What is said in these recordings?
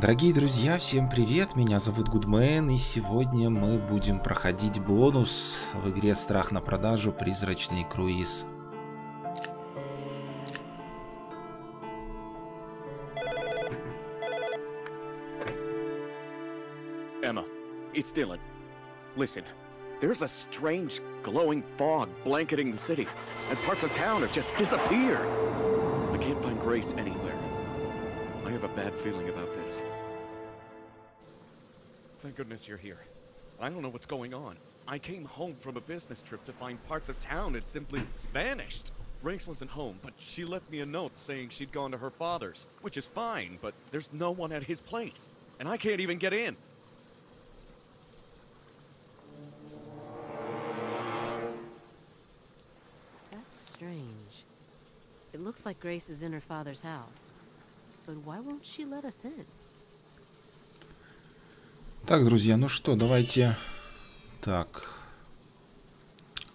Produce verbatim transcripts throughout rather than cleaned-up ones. Дорогие друзья, всем привет, меня зовут Гудмен, и сегодня мы будем проходить бонус в игре «Страх на продажу. Призрачный круиз». Эмма, это Дилан. Слушай, there's a strange glowing fog blanketing the city, and parts of town have just disappeared. I can't find Grace anywhere. I have a bad feeling about this. Thank goodness you're here. I don't know what's going on. I came home from a business trip to find parts of town had simply vanished. Grace wasn't home, but she left me a note saying she'd gone to her father's, which is fine, but there's no one at his place, and I can't even get in. That's strange. It looks like Grace is in her father's house. Так, друзья, ну что, давайте. Так,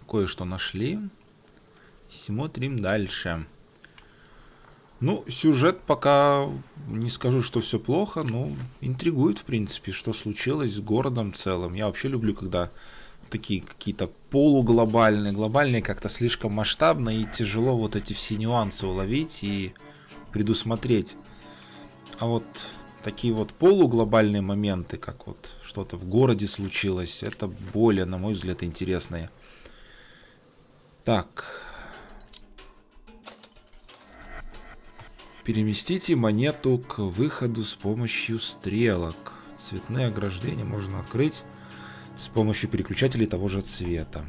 кое-что нашли. Смотрим дальше. Ну, сюжет пока не скажу, что все плохо, но интригует, в принципе, что случилось с городом целым. Я вообще люблю, когда такие какие-то полуглобальные, глобальные как-то слишком масштабно, и тяжело вот эти все нюансы уловить и предусмотреть. А вот такие вот полуглобальные моменты, как вот что-то в городе случилось, это более, на мой взгляд, интересные. Так. Переместите монету к выходу с помощью стрелок. Цветные ограждения можно открыть с помощью переключателей того же цвета.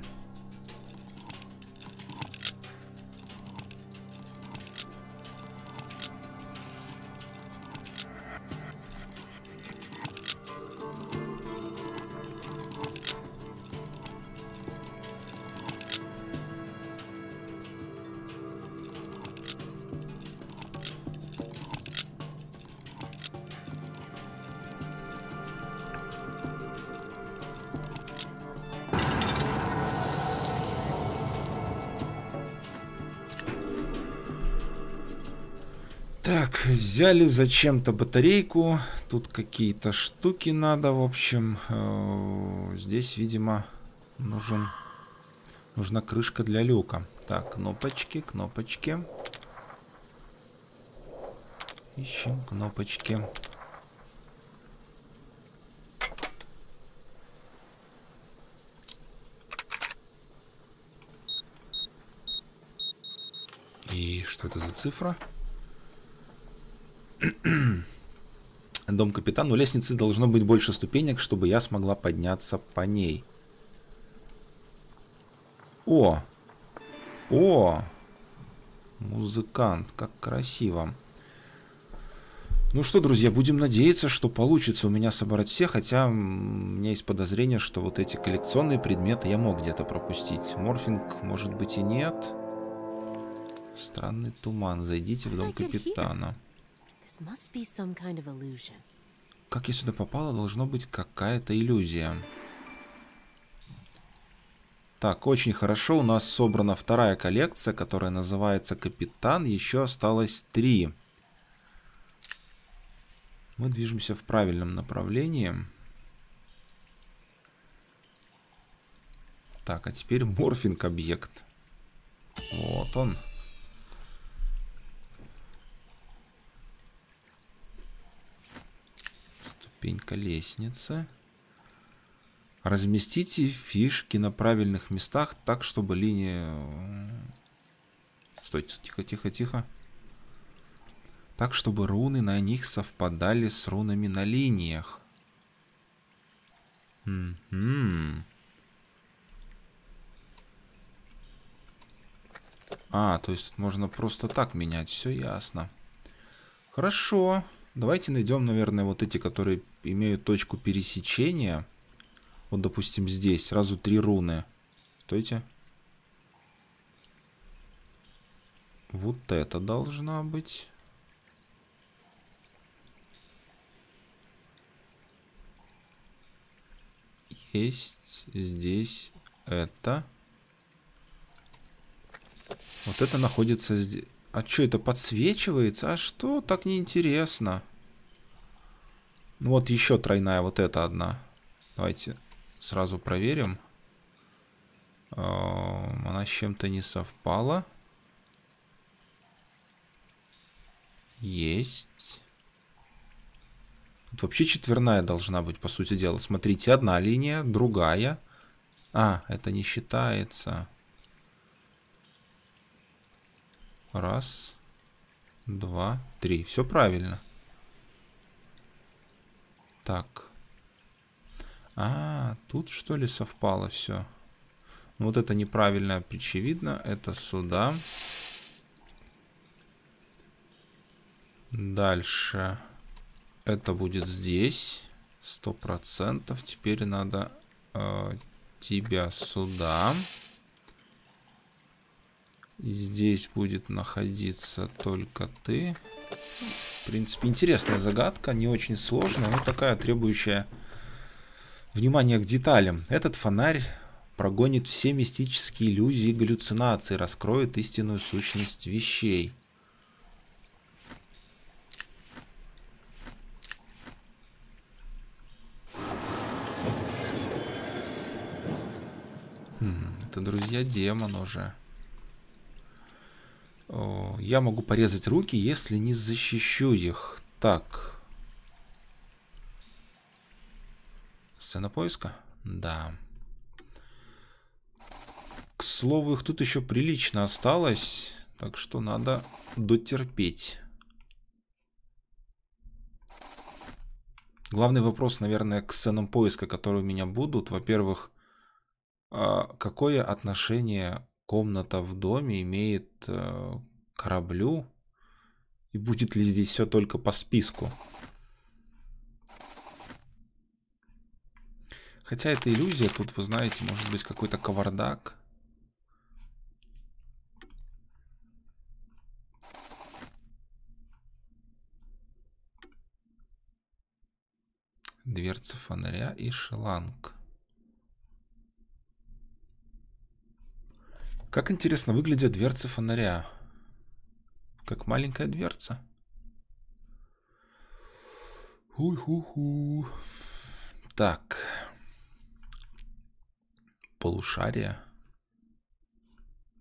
Так, взяли зачем-то батарейку. Тут какие-то штуки надо, в общем. Здесь, видимо, нужен, нужна крышка для люка. Так, кнопочки, кнопочки. Ищем кнопочки. И что это за цифра? Дом капитана. У лестницы должно быть больше ступенек, чтобы я смогла подняться по ней. О! О! Музыкант, как красиво. Ну что, друзья, будем надеяться, что получится у меня собрать все, хотя у меня есть подозрение, что вот эти коллекционные предметы я мог где-то пропустить. Морфинг, может быть, и нет. Странный туман. Зайдите в дом капитана. Как я сюда попала, должно быть какая-то иллюзия. Так, очень хорошо. У нас собрана вторая коллекция, которая называется «Капитан». Еще осталось три. Мы движемся в правильном направлении. Так, а теперь морфинг-объект. Вот он. Ступенька лестницы. Разместите фишки на правильных местах так, чтобы линия... Стойте, тихо, тихо, тихо. Так, чтобы руны на них совпадали с рунами на линиях. М-м-м. А, то есть можно просто так менять, все ясно. Хорошо. Давайте найдем, наверное, вот эти, которые имеют точку пересечения. Вот, допустим, здесь сразу три руны. Стойте. Вот это должна быть. Есть здесь это. Вот это находится здесь. А что это подсвечивается? А что так неинтересно? Ну вот еще тройная, вот эта одна. Давайте сразу проверим. Она с чем-то не совпала. Есть. Тут вообще четверная должна быть, по сути дела. Смотрите, одна линия, другая. А, это не считается. Раз, два, три. Все правильно. Так. А, тут что ли совпало все? Ну, вот это неправильно, очевидно. Это сюда. Дальше. Это будет здесь. Сто процентов. Теперь надо э, тебя сюда. И здесь будет находиться только ты. В принципе, интересная загадка. Не очень сложная, но такая, требующая внимания к деталям. Этот фонарь прогонит все мистические иллюзии и галлюцинации, раскроет истинную сущность вещей. Хм, это, друзья, демон уже. О, я могу порезать руки, если не защищу их. Так. Сцена поиска? Да. К слову, их тут еще прилично осталось, так что надо дотерпеть. Главный вопрос, наверное, к сценам поиска, которые у меня будут. Во-первых, какое отношение комната в доме имеет к кораблю? И будет ли здесь все только по списку? Хотя это иллюзия, тут, вы знаете, может быть какой-то кавардак. Дверца фонаря и шланг. Как интересно выглядят дверцы фонаря. Как маленькая дверца. Ху-ху-ху. Так. Полушария.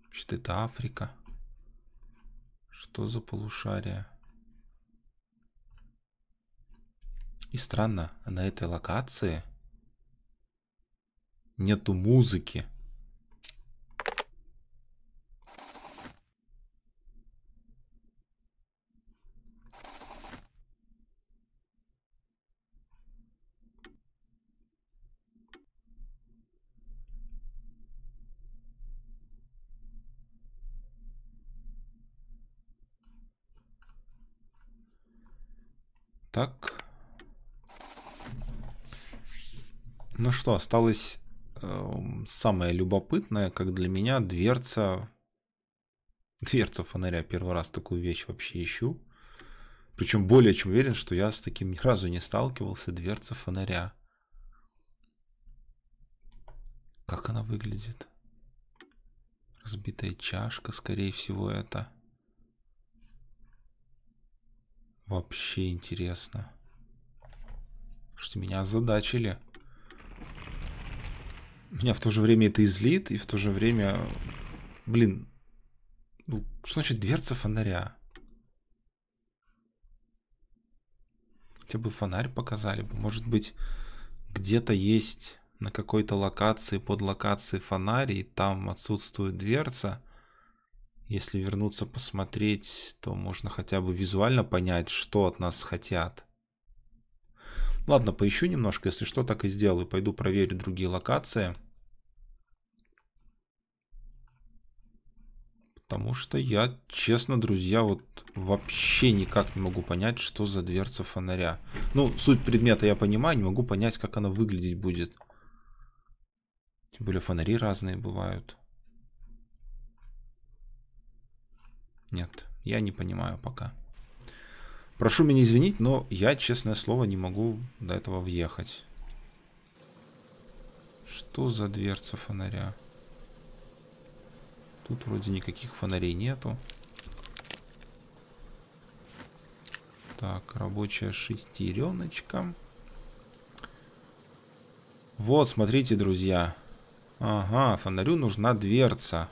Значит, это Африка. Что за полушария? И странно, на этой локации нету музыки. Так. Ну что, осталось э, самое любопытное, как для меня, дверца. Дверца фонаря. Первый раз такую вещь вообще ищу. Причем более чем уверен, что я с таким ни разу не сталкивался. Дверца фонаря. Как она выглядит? Разбитая чашка, скорее всего, это. Вообще интересно. Что меня озадачили. Меня в то же время это и злит, и в то же время... Блин. Ну, что значит дверца фонаря? Хотя бы фонарь показали бы. Может быть, где-то есть на какой-то локации, под локацией фонарь, и там отсутствует дверца. Если вернуться посмотреть, то можно хотя бы визуально понять, что от нас хотят. Ладно, поищу немножко, если что, так и сделаю. Пойду проверю другие локации. Потому что я, честно, друзья, вот вообще никак не могу понять, что за дверца фонаря. Ну, суть предмета я понимаю, не могу понять, как она выглядеть будет. Тем более фонари разные бывают. Нет, я не понимаю пока. Прошу меня извинить, но я, честное слово, не могу до этого въехать. Что за дверца фонаря? Тут вроде никаких фонарей нету. Так, рабочая шестереночка. Вот, смотрите, друзья. Ага, фонарю нужна дверца.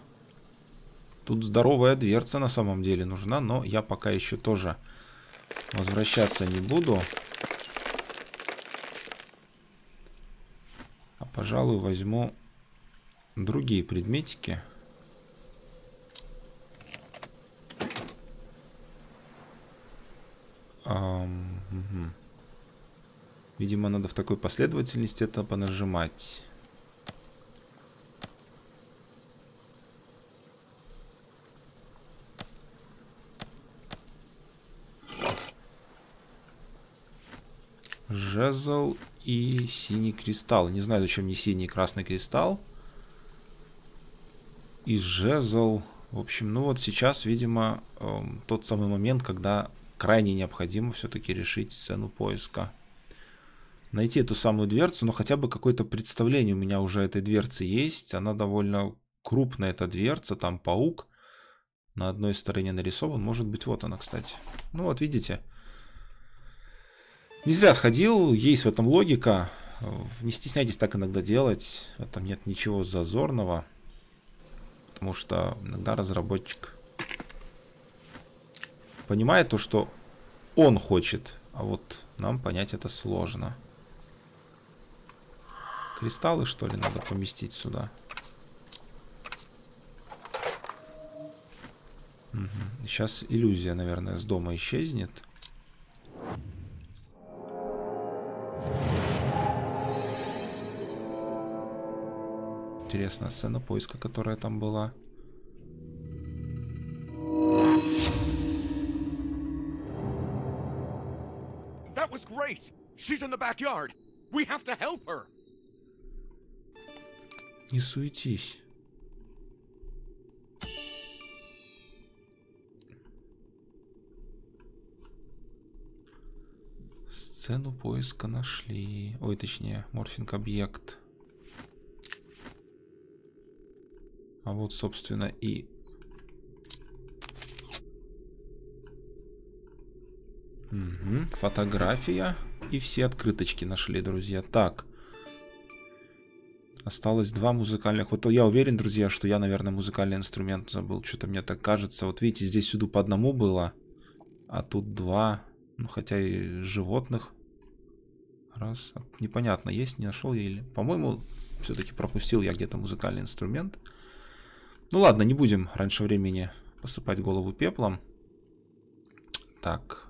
Тут здоровая дверца на самом деле нужна, но я пока еще тоже возвращаться не буду. А, пожалуй, возьму другие предметики. Эм, угу. Видимо, надо в такой последовательности это понажимать. Жезл и синий кристалл. Не знаю, зачем мне синий и красный кристалл. И жезл. В общем, ну вот сейчас, видимо, эм, тот самый момент, когда крайне необходимо все-таки решить цену поиска. Найти эту самую дверцу, но хотя бы какое-то представление у меня уже этой дверцы есть. Она довольно крупная, эта дверца. Там паук на одной стороне нарисован. Может быть, вот она, кстати. Ну вот, видите. Не зря сходил, есть в этом логика. Не стесняйтесь так иногда делать. Там нет ничего зазорного. Потому что иногда разработчик понимает то, что он хочет. А вот нам понять это сложно. Кристаллы, что ли, надо поместить сюда? Угу. Сейчас иллюзия, наверное, с дома исчезнет. Интересная сцена поиска, которая там была. That was Grace. She's in the backyard. We have to help her. Не суетись. Сцену поиска нашли. Ой, точнее, морфинг-объект. А вот, собственно, и... Угу, фотография. И все открыточки нашли, друзья. Так. Осталось два музыкальных. Вот я уверен, друзья, что я, наверное, музыкальный инструмент забыл. Что-то мне так кажется. Вот видите, здесь всюду по одному было. А тут два. Ну, хотя и животных. Раз. Непонятно, есть, не нашел я или... По-моему, все-таки пропустил я где-то музыкальный инструмент. Ну ладно, не будем раньше времени посыпать голову пеплом. Так.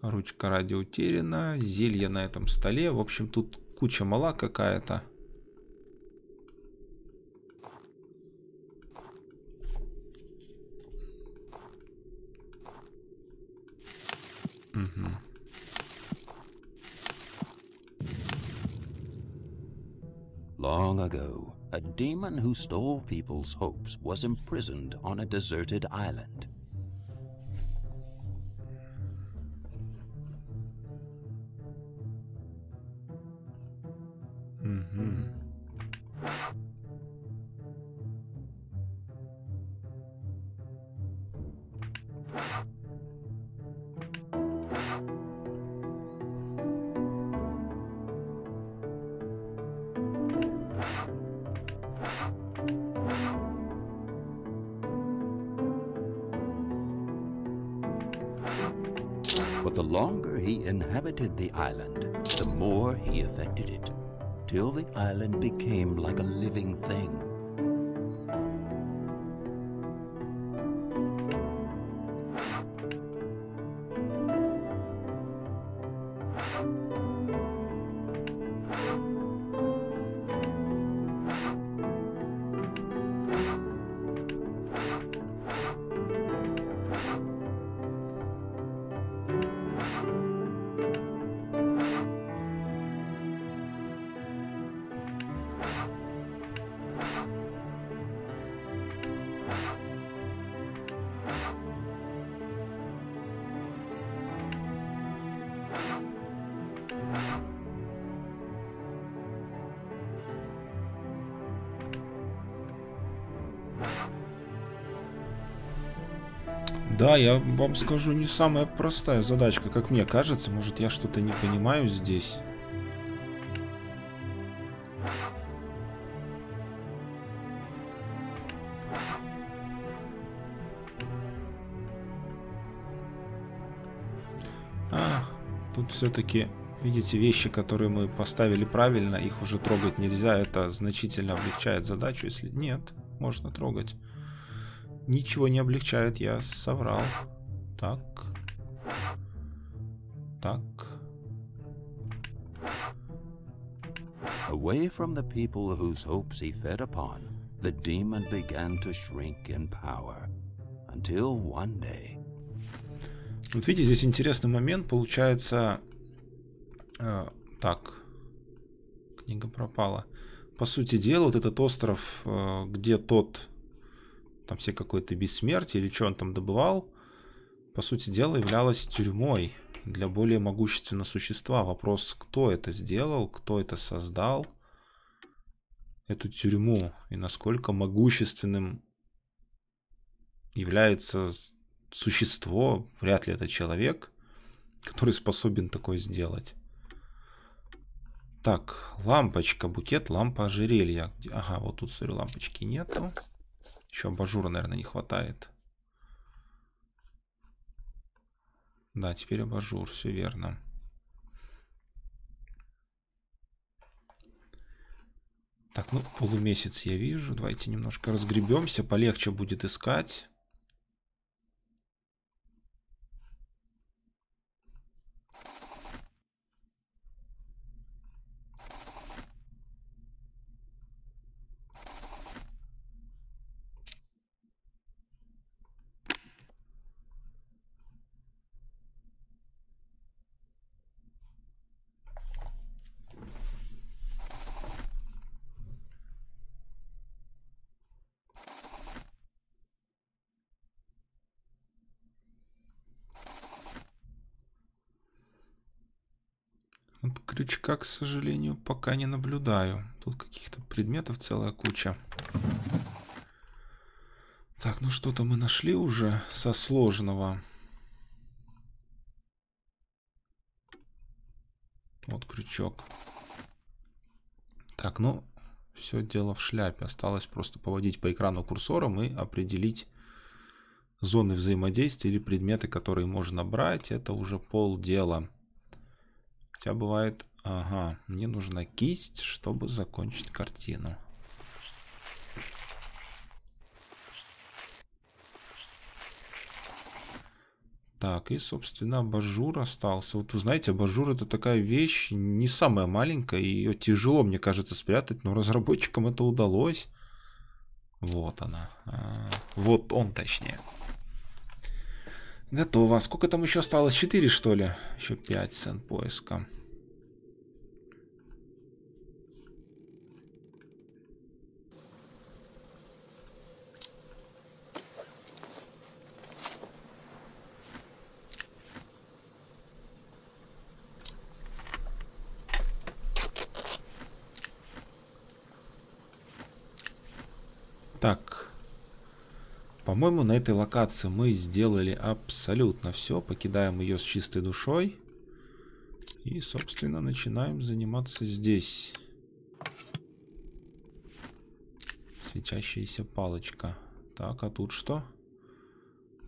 Ручка ради утеряна. Зелье на этом столе. В общем, тут куча мала какая-то. Угу. Long ago, a demon who stole people's hopes was imprisoned on a deserted island. Mm-hmm. But the longer he inhabited the island, the more he affected it, till the island became like a living thing. Да, я вам скажу, не самая простая задачка, как мне кажется. Может, я что-то не понимаю здесь. А, тут все-таки, видите, вещи, которые мы поставили правильно, их уже трогать нельзя. Это значительно облегчает задачу, если... Нет, можно трогать. Ничего не облегчает, я соврал. Так. Так. Away from the people whose hopes he fed upon, the demon began to shrink in power. Until one day. Вот видите, здесь интересный момент. Получается... Э, так. Книга пропала. По сути дела, вот этот остров, э, где тот... Там все какое-то бессмертие или что он там добывал, по сути дела являлась тюрьмой для более могущественного существа. Вопрос, кто это сделал, кто это создал, эту тюрьму, и насколько могущественным является существо, вряд ли это человек, который способен такое сделать. Так, лампочка, букет, лампа, ожерелья. Ага, вот тут, смотрю, лампочки нету. Еще абажура, наверное, не хватает. Да, теперь абажур, все верно. Так, ну полумесяц я вижу. Давайте немножко разгребемся, полегче будет искать. Крючка, к сожалению, пока не наблюдаю. Тут каких-то предметов целая куча. Так, ну что-то мы нашли уже со сложного. Вот крючок. Так, ну, все дело в шляпе. Осталось просто поводить по экрану курсором и определить зоны взаимодействия или предметы, которые можно брать. Это уже полдела. Хотя бывает... Ага, мне нужна кисть, чтобы закончить картину. Так, и, собственно, абажур остался. Вот вы знаете, абажур — это такая вещь не самая маленькая, ее тяжело, мне кажется, спрятать, но разработчикам это удалось. Вот она. А, вот он, точнее. Готово. Сколько там еще осталось? четыре, что ли? Еще пять сцен поиска. Так. По-моему, на этой локации мы сделали абсолютно все. Покидаем ее с чистой душой. И, собственно, начинаем заниматься здесь. Светящаяся палочка. Так, а тут что?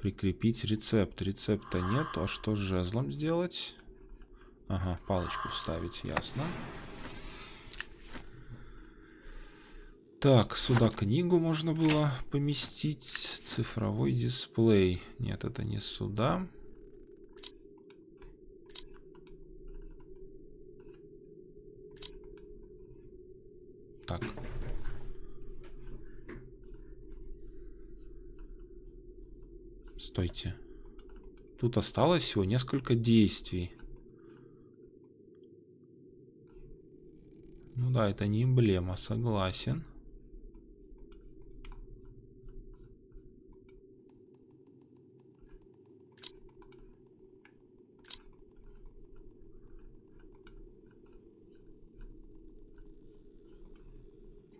Прикрепить рецепт. Рецепта нет. А что с жезлом сделать? Ага, палочку вставить, ясно. Так, сюда книгу можно было поместить. Цифровой дисплей. Нет, это не сюда. Так. Стойте. Тут осталось всего несколько действий. Ну да, это не эмблема, согласен.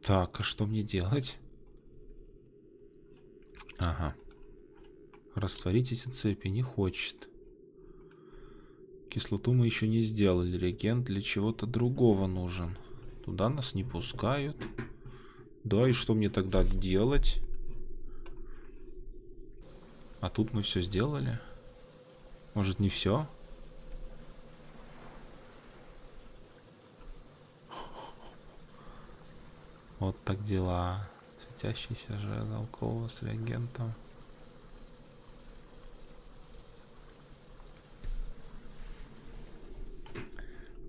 Так, а что мне делать? Ага. Растворить эти цепи не хочет. Кислоту мы еще не сделали. Реагент для чего-то другого нужен. Туда нас не пускают. Да, и что мне тогда делать? А тут мы все сделали. Может, не все? Вот так дела. Светящийся жезл Кова с реагентом.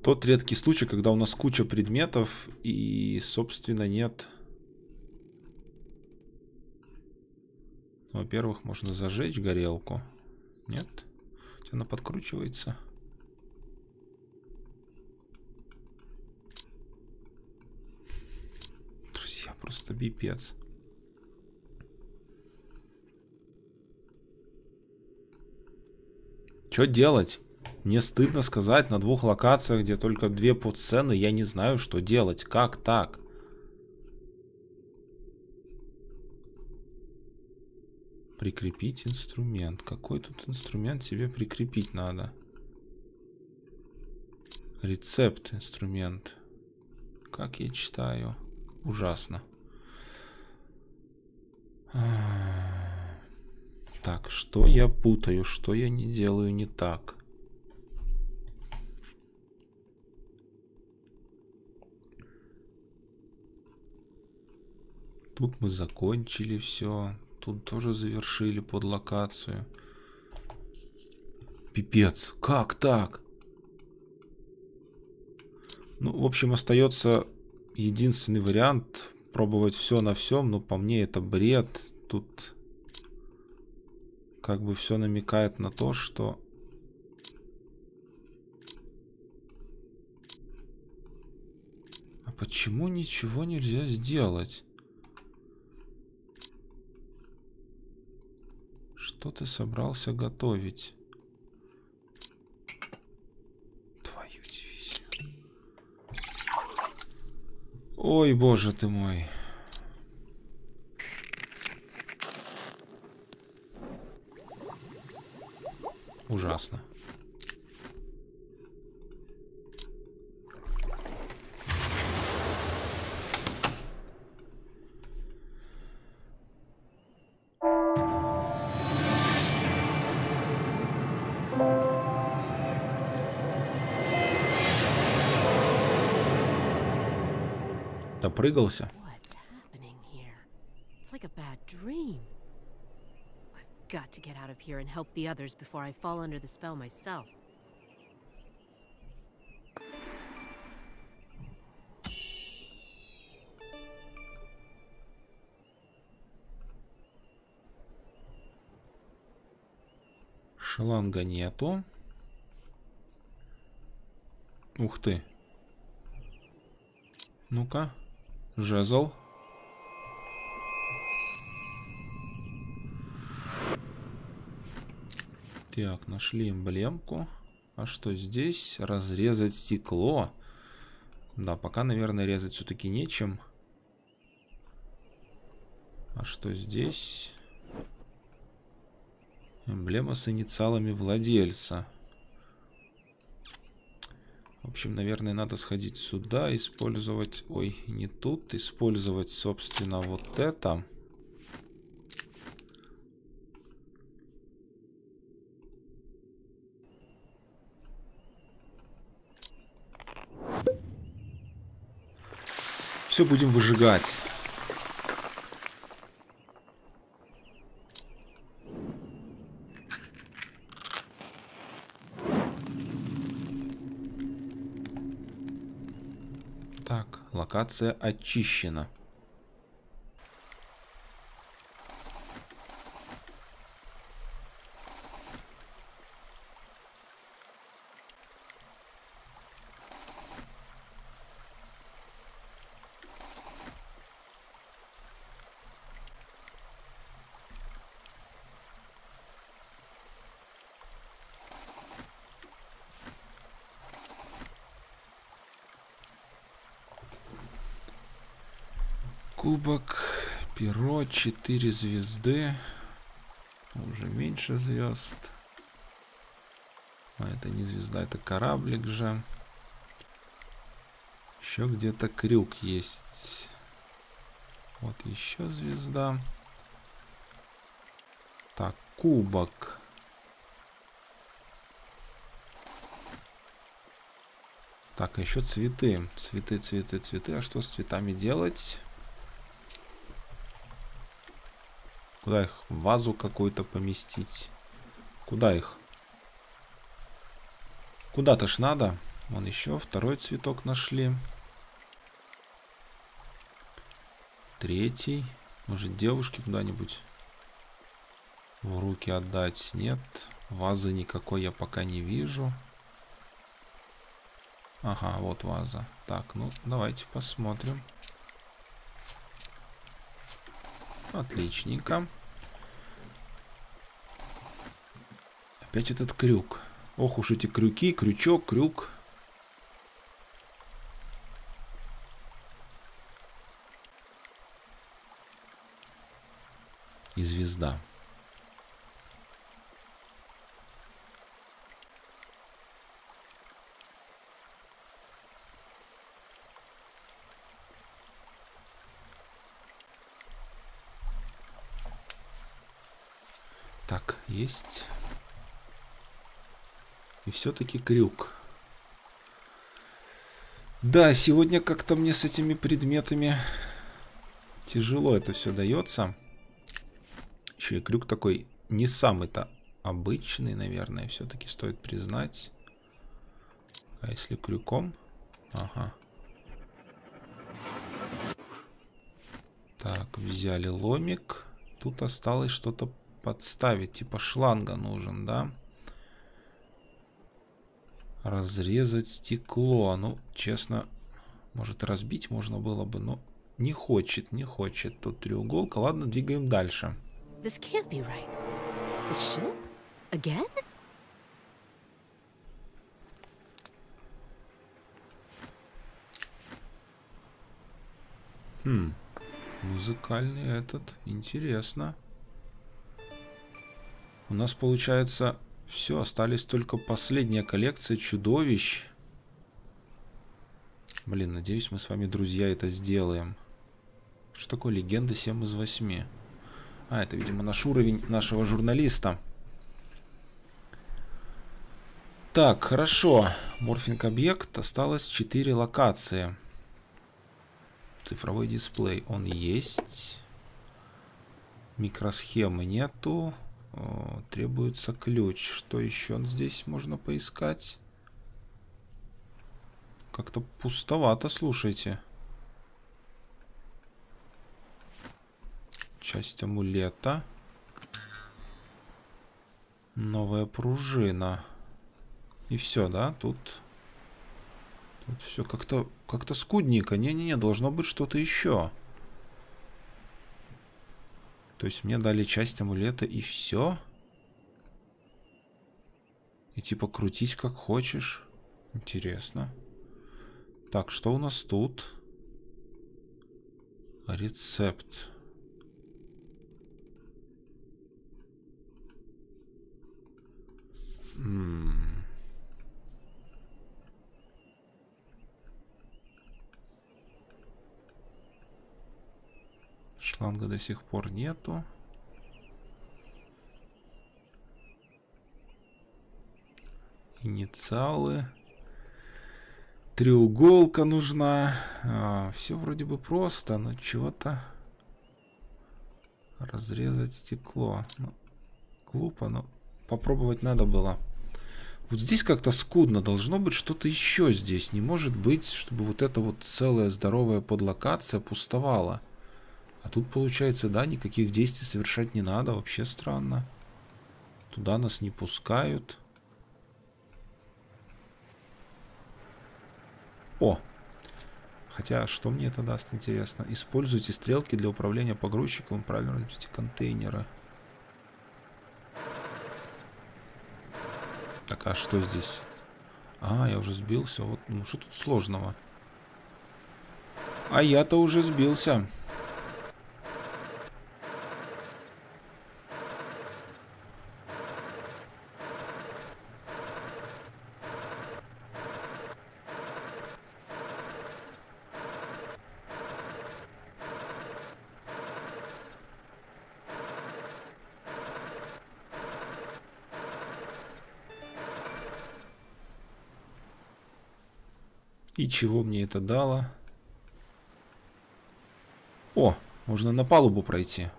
Тот редкий случай, когда у нас куча предметов и, собственно, нет. Во-первых, можно зажечь горелку. Нет? Она подкручивается. Друзья, просто пипец. Что делать? Мне стыдно сказать, на двух локациях, где только две подсцены, я не знаю, что делать. Как так? Прикрепить инструмент. Какой тут инструмент тебе прикрепить надо? Рецепт инструмент. Как я читаю? Ужасно. Так, что я путаю? Что я не делаю не так? Тут мы закончили все. Тут тоже завершили под локацию. Пипец. Как так? Ну, в общем, остается единственный вариант. Пробовать все на всем. Но по мне это бред. Тут как бы все намекает на то, что... А почему ничего нельзя сделать? Что ты собрался готовить? Твою дивизию. Ой, боже ты мой. Ужасно. Допрыгался. Шаланга нету. Ух ты. Ну-ка. Жезл. Так, нашли эмблемку. А что здесь? Разрезать стекло. Да, пока, наверное, резать все-таки нечем. А что здесь? Эмблема с инициалами владельца. В общем, наверное, надо сходить сюда, использовать... Ой, не тут. Использовать, собственно, вот это. Все будем выжигать. Локация очищена. Кубок, перо, четыре звезды, уже меньше звезд, а это не звезда, это кораблик же, Еще где-то крюк есть. Вот еще звезда. Так, кубок. Так, еще цветы. Цветы, цветы, цветы. А что с цветами делать? Куда их? В вазу какую-то поместить. Куда их? Куда-то ж надо. Вон еще второй цветок нашли. Третий. Может, девушке куда-нибудь в руки отдать? Нет. Вазы никакой я пока не вижу. Ага, вот ваза. Так, ну давайте посмотрим. Отличненько. Опять этот крюк. Ох уж эти крюки, крючок, крюк. И звезда. Так, есть. И все-таки крюк. Да, сегодня как-то мне с этими предметами тяжело это все дается. Еще и крюк такой не самый-то обычный, наверное, все-таки стоит признать. А если крюком? Ага. Так, взяли ломик. Тут осталось что-то подставить, типа шланга нужен, да? Разрезать стекло. Ну, честно, может, разбить можно было бы, но не хочет, не хочет тут треуголка. Ладно, двигаем дальше. This can't be right. The ship? Again? Хм, музыкальный этот, интересно. У нас, получается, все, остались только последняя коллекция чудовищ. Блин, надеюсь, мы с вами, друзья, это сделаем. Что такое легенда семь из восьми? А, это, видимо, наш уровень нашего журналиста. Так, хорошо. Морфинг-объект. Осталось четыре локации. Цифровой дисплей. Он есть. Микросхемы нету. Требуется ключ. Что еще здесь можно поискать? Как-то пустовато, слушайте. Часть амулета. Новая пружина. И все, да? Тут, тут все как-то как-то скудненько. Не-не-не, должно быть что-то еще. То есть мне дали часть амулета и все? И типа крутись как хочешь. Интересно. Так, что у нас тут? Рецепт. М-м. Шланга до сих пор нету. Инициалы. Треуголка нужна. А, все вроде бы просто, но чего-то. Разрезать стекло. Ну, глупо, но попробовать надо было. Вот здесь как-то скудно. Должно быть что-то еще здесь. Не может быть, чтобы вот эта вот целая здоровая подлокация пустовала. А тут, получается, да, никаких действий совершать не надо. Вообще странно. Туда нас не пускают. О! Хотя, что мне это даст, интересно? Используйте стрелки для управления погрузчиком. Правильно разберите контейнеры. Так, а что здесь? А, я уже сбился. Вот, ну, что тут сложного? А я-то уже сбился. И чего мне это дало? О, можно на палубу пройти.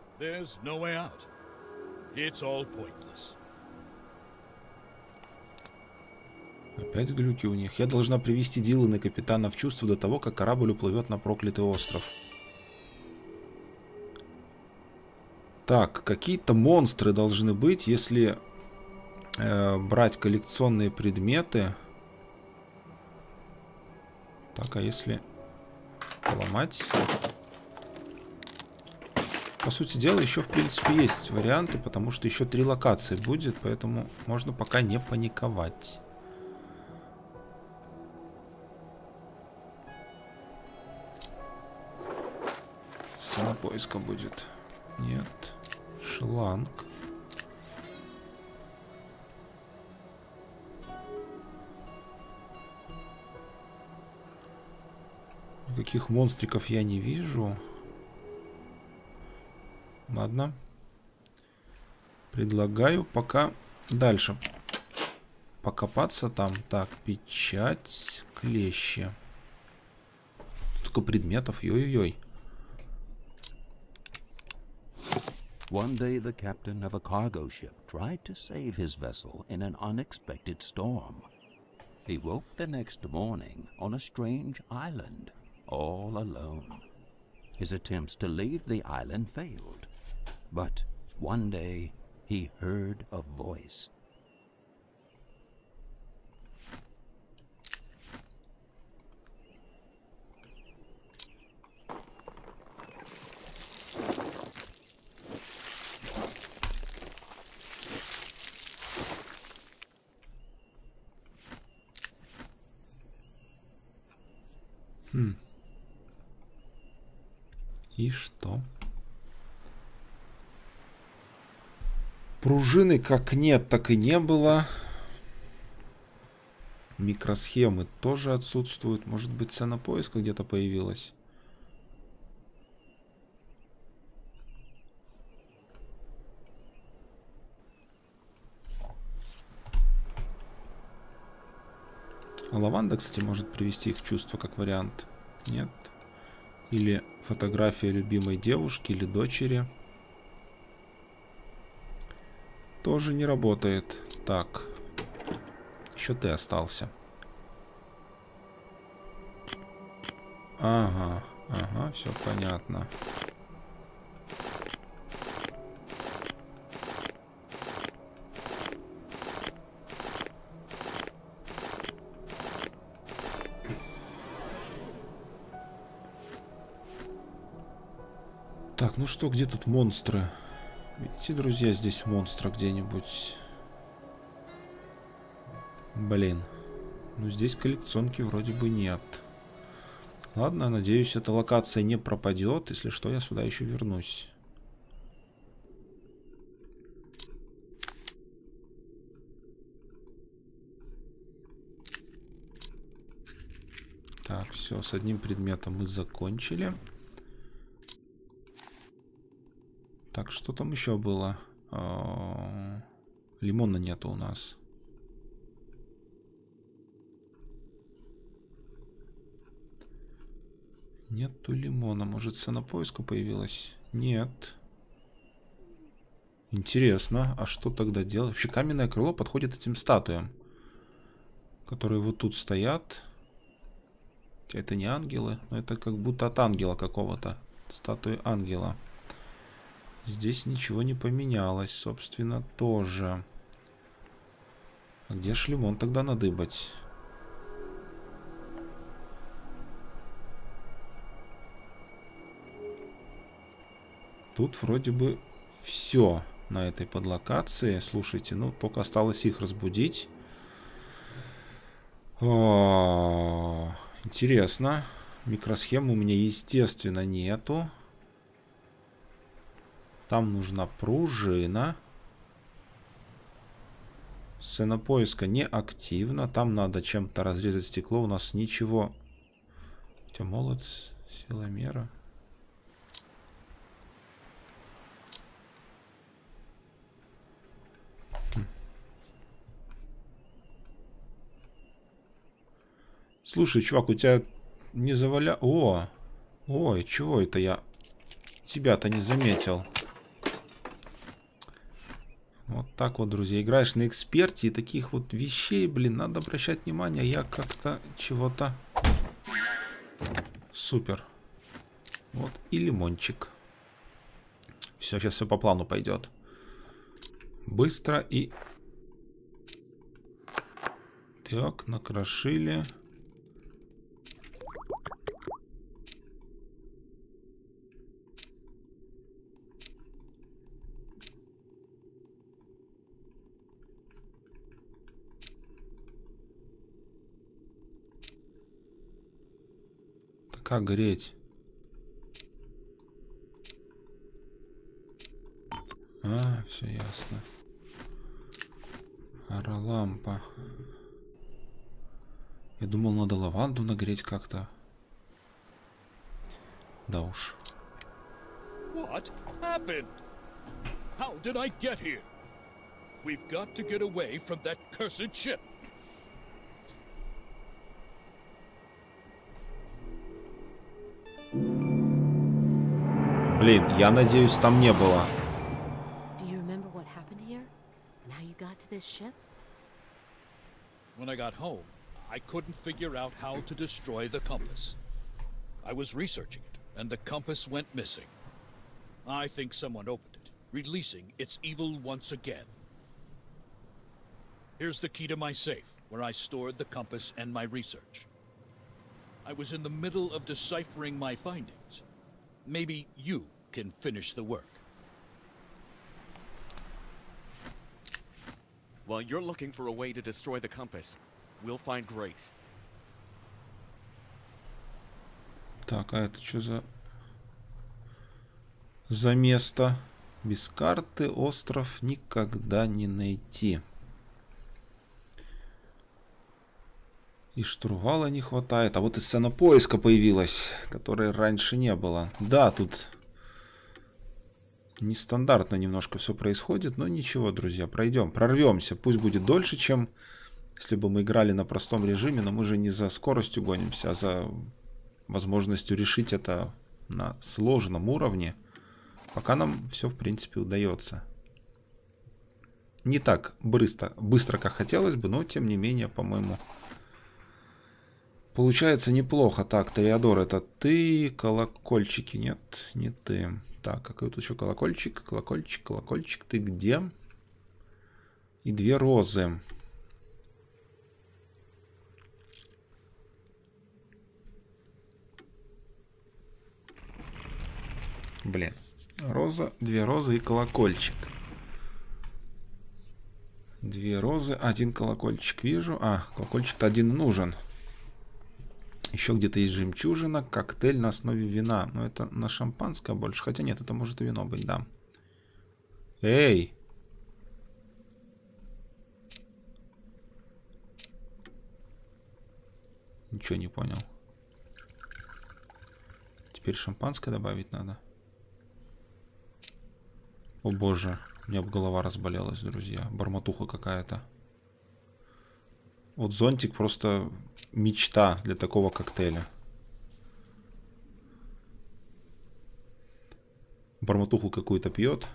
Опять глюки у них. Я должна привести Дилана и капитана в чувство до того, как корабль уплывет на проклятый остров. Так, какие-то монстры должны быть, если э, брать коллекционные предметы. Так, а если поломать? По сути дела, еще в принципе есть варианты, потому что еще три локации будет, поэтому можно пока не паниковать. Самопоиска будет. Нет. Шланг. Никаких монстриков я не вижу. Ладно. Предлагаю пока дальше покопаться там. Так, печать, клещи. Сколько предметов, ой-ой-ой. One day the captain of a cargo ship tried to save his vessel in an unexpected storm. He woke the next morning on a strange island, all alone. His attempts to leave the island failed, but one day he heard a voice. И что? Пружины как нет, так и не было. Микросхемы тоже отсутствуют. Может быть, цена поиска где-то появилась? А лаванда, кстати, может привести их в чувство как вариант. Нет. Или фотография любимой девушки или дочери. Тоже не работает. Так. Еще ты остался. Ага, ага, все понятно. Так, ну что, где тут монстры? Видите, друзья, здесь монстра где-нибудь. Блин. Ну здесь коллекционки вроде бы нет. Ладно, надеюсь, эта локация не пропадет. Если что, я сюда еще вернусь. Так, все, с одним предметом мы закончили. Так, что там еще было? Э-э-э, лимона нету у нас. Нету лимона. Может, цена поиска появилась? Нет. Интересно, а что тогда делать? Вообще, каменное крыло подходит этим статуям, которые вот тут стоят. Это не ангелы, но это как будто от ангела какого-то. Статуи ангела. Здесь ничего не поменялось, собственно, тоже. А где ж лимон тогда надыбать? Тут вроде бы все на этой подлокации. Слушайте, ну только осталось их разбудить. О-о-о, интересно. Микросхем у меня, естественно, нету. Там нужна пружина. Сцена поиска не активна. Там надо чем-то разрезать стекло. У нас ничего. Хотя молот, сила мера. Слушай, чувак, у тебя не заваля... О! Ой, чего это я? Тебя-то не заметил. Вот так вот, друзья, играешь на эксперте, и таких вот вещей, блин, надо обращать внимание. Я как-то чего-то... Супер. Вот и лимончик. Все, сейчас все по плану пойдет. Быстро и... Так, накрошили. Как греть? А, все ясно. Аралампа. Я думал, надо лаванду нагреть как-то. Да уж. What happened? How did I get here? We've got to get away from that cursed ship. Блин, я надеюсь, там не было. When I got home, I couldn't figure out how to destroy the compass. I was researching it, and the compass went missing. I think someone opened it, releasing its evil once again. Here's the key to my safe, where I stored the compass and my research. I was in the middle of deciphering my findings. Maybe you can finish the work. While you're looking for a way to destroy the compass, we'll find Grace. Так, а это что за за место? Без карты остров никогда не найти. И штурвала не хватает. А вот и сцена поиска появилась, которой раньше не было. Да, тут нестандартно немножко все происходит, но ничего, друзья, пройдем, прорвемся. Пусть будет дольше, чем если бы мы играли на простом режиме, но мы же не за скоростью гонимся, а за возможностью решить это на сложном уровне. Пока нам все, в принципе, удается. Не так быстро, быстро, как хотелось бы, но тем не менее, по-моему... Получается неплохо. Так, Ториадор, это ты. Колокольчики. Нет, не ты. Так, какой тут еще колокольчик? Колокольчик, колокольчик. Ты где? И две розы. Блин. Роза, две розы и колокольчик. Две розы, один колокольчик вижу. А, колокольчик-то один нужен. Еще где-то есть жемчужина, коктейль на основе вина. Но это на шампанское больше. Хотя нет, это может и вино быть, да. Эй! Ничего не понял. Теперь шампанское добавить надо. О боже, у меня голова разболелась, друзья. Бормотуха какая-то. Вот зонтик просто мечта для такого коктейля. Бормотуху какую-то пьет.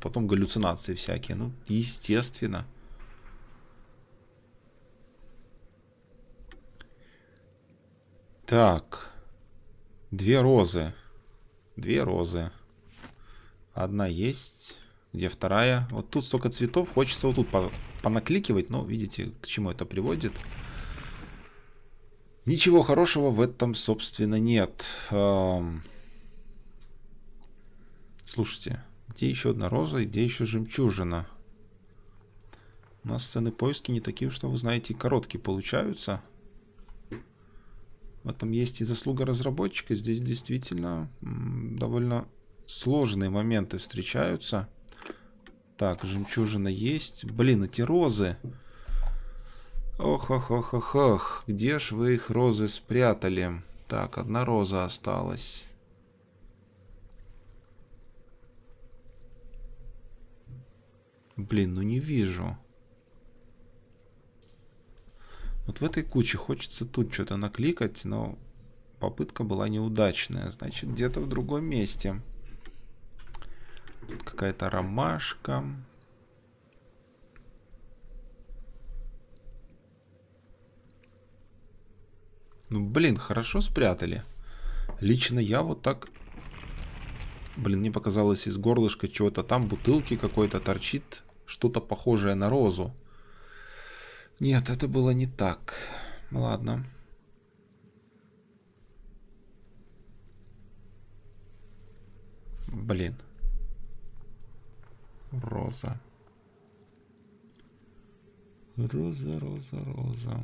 Потом галлюцинации всякие. Ну, естественно. Так. Две розы. Две розы. Одна есть. Где вторая? Вот тут столько цветов. Хочется вот тут понакликивать. Но видите, к чему это приводит. Ничего хорошего в этом, собственно, нет. Эм... Слушайте, где еще одна роза и где еще жемчужина? У нас сцены поиски не такие, что вы знаете, короткие получаются. В этом есть и заслуга разработчика. Здесь действительно довольно сложные моменты встречаются. Так, жемчужина есть. Блин, эти розы. Ох-ох-ох-ох-ох. Где ж вы их, розы, спрятали? Так, одна роза осталась. Блин, ну не вижу. Вот в этой куче хочется тут что-то накликать, но попытка была неудачная. Значит, где-то в другом месте. Тут какая-то ромашка. Ну, блин, хорошо спрятали. Лично я вот так... Блин, мне показалось, из горлышка чего-то там, бутылки какой-то торчит, что-то похожее на розу. Нет, это было не так. Ладно. Блин. Роза. Роза, роза, роза.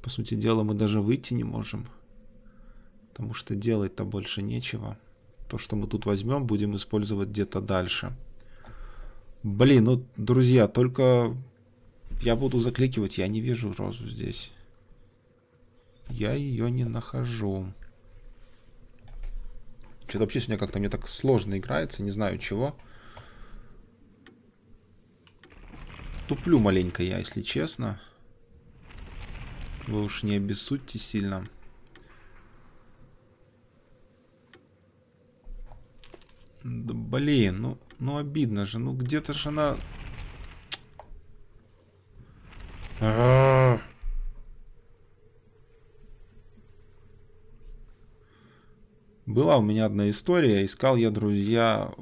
По сути дела, мы даже выйти не можем. Потому что делать-то больше нечего. То, что мы тут возьмем, будем использовать где-то дальше. Блин, ну, друзья, только я буду закликивать, я не вижу розу здесь. Я ее не нахожу. Что-то вообще сегодня как-то мне так сложно играется, не знаю чего. Туплю маленько я, если честно. Вы уж не обессудьте сильно. Да блин, ну... Ну обидно же, ну где-то же она... А-а-а. Была у меня одна история, искал я, друзья,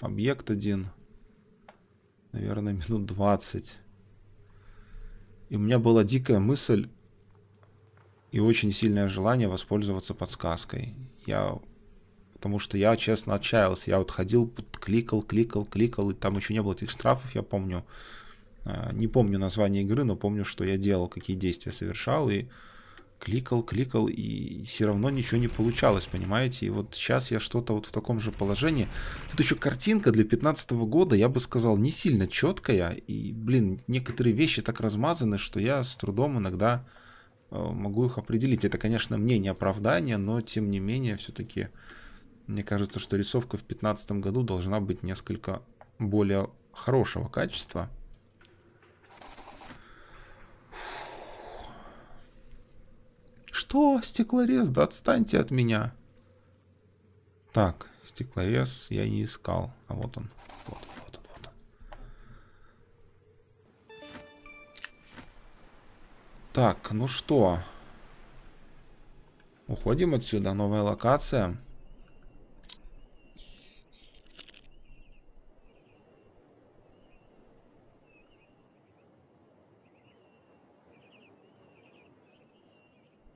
объект один, наверное, минут двадцать. И у меня была дикая мысль и очень сильное желание воспользоваться подсказкой. Я... Потому что я, честно, отчаялся. Я вот ходил, кликал, кликал, кликал. И там еще не было этих штрафов, я помню. Не помню название игры, но помню, что я делал, какие действия совершал. И кликал, кликал. И все равно ничего не получалось, понимаете? И вот сейчас я что-то вот в таком же положении. Тут еще картинка для две тысячи пятнадцатого года, я бы сказал, не сильно четкая. И, блин, некоторые вещи так размазаны, что я с трудом иногда могу их определить. Это, конечно, мне не оправдание, но, тем не менее, все-таки... Мне кажется, что рисовка в две тысячи пятнадцатом году должна быть несколько более хорошего качества. Что? Стеклорез? Да отстаньте от меня. Так, стеклорез я не искал. А вот он. Вот он, вот он, вот он. Так, ну что? Уходим отсюда. Новая локация.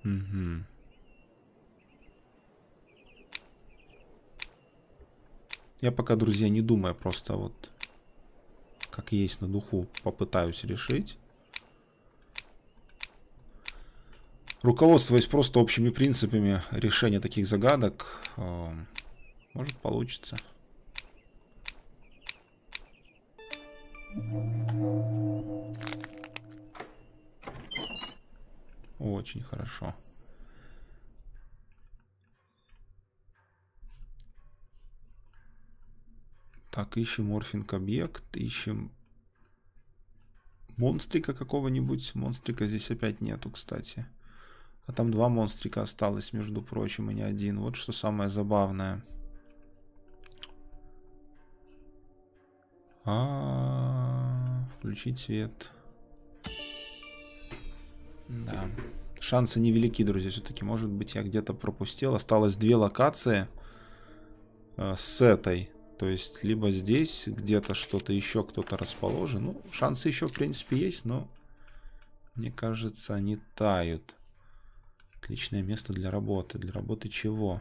Угу. Я пока, друзья, не думаю, просто вот как есть на духу попытаюсь решить. Руководствуясь просто общими принципами решения таких загадок, может, получится. Очень хорошо. Так, ищем орфинг-объект, ищем монстрика какого-нибудь. Монстрика здесь опять нету, кстати. А там два монстрика осталось, между прочим, и не один. Вот что самое забавное. А-а-а, включить свет. Да, шансы невелики, друзья, все-таки, может быть, я где-то пропустил. Осталось две локации э, с этой, то есть, либо здесь где-то что-то еще кто-то расположен. Ну, шансы еще, в принципе, есть, но, мне кажется, они тают. Отличное место для работы. Для работы чего?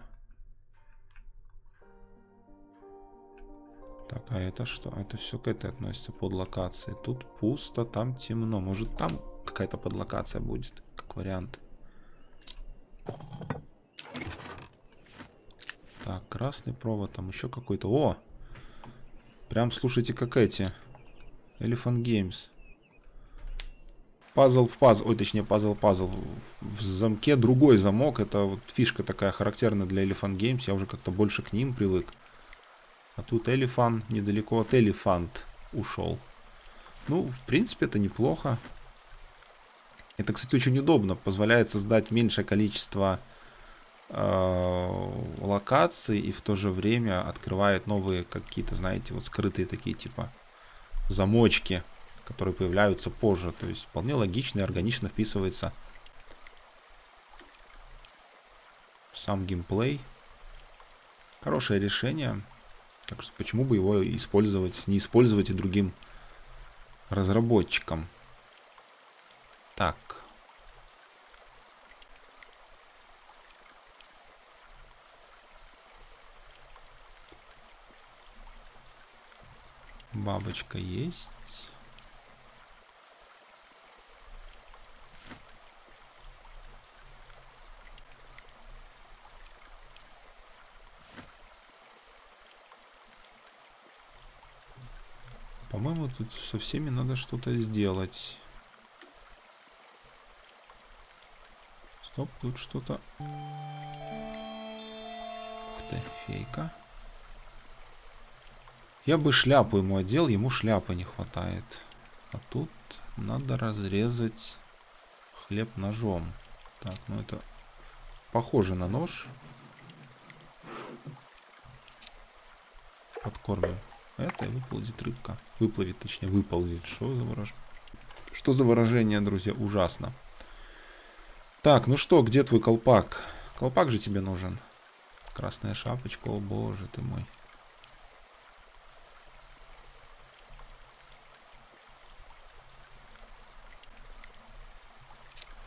Так, а это что? Это все к этой относится под локацией. Тут пусто, там темно. Может, там... Какая-то подлокация будет, как вариант. Так, красный провод, там еще какой-то. О! Прям слушайте, как эти. Elephant Games. Пазл в пазл. Ой, точнее, пазл-пазл. В замке другой замок. Это вот фишка такая характерная для Elephant Games. Я уже как-то больше к ним привык. А тут Elephant недалеко от Elephant ушел. Ну, в принципе, это неплохо. Это, кстати, очень удобно. Позволяет создать меньшее количество э, локаций и в то же время открывает новые какие-то, знаете, вот скрытые такие типа замочки, которые появляются позже. То есть вполне логично и органично вписывается в сам геймплей. Хорошее решение. Так что почему бы его использовать, не использовать и другим разработчикам. Так. Бабочка есть. По-моему, тут со всеми надо что-то сделать. Стоп, тут что-то... Ух ты, фейка. Я бы шляпу ему одел, ему шляпы не хватает. А тут надо разрезать хлеб ножом. Так, ну это похоже на нож. Подкормим. Это и выплывет рыбка. Выплывет, точнее, выползет. Что за выражение? Что за выражение, друзья? Ужасно. Так, ну что, где твой колпак? Колпак же тебе нужен. Красная шапочка, о боже ты мой.